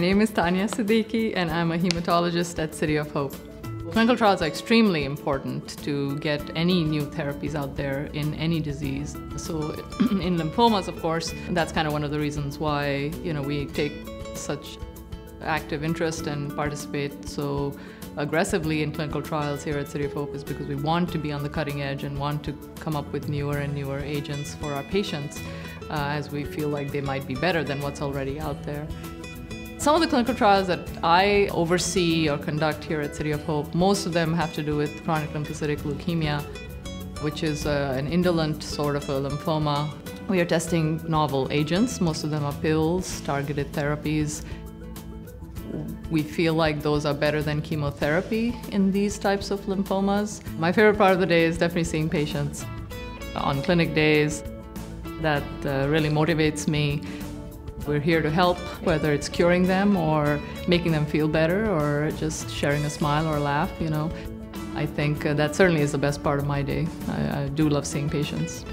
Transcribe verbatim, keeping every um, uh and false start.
My name is Tanya Siddiqui and I'm a hematologist at City of Hope. Clinical trials are extremely important to get any new therapies out there in any disease. So in lymphomas, of course, that's kind of one of the reasons why, you know, we take such active interest and participate so aggressively in clinical trials here at City of Hope is because we want to be on the cutting edge and want to come up with newer and newer agents for our patients uh, as we feel like they might be better than what's already out there. Some of the clinical trials that I oversee or conduct here at City of Hope, most of them have to do with chronic lymphocytic leukemia, which is uh, an indolent sort of a lymphoma. We are testing novel agents. Most of them are pills, targeted therapies. We feel like those are better than chemotherapy in these types of lymphomas. My favorite part of the day is definitely seeing patients on clinic days. That uh, really motivates me. We're here to help, whether it's curing them or making them feel better or just sharing a smile or a laugh, you know. I think uh, that certainly is the best part of my day. I, I do love seeing patients.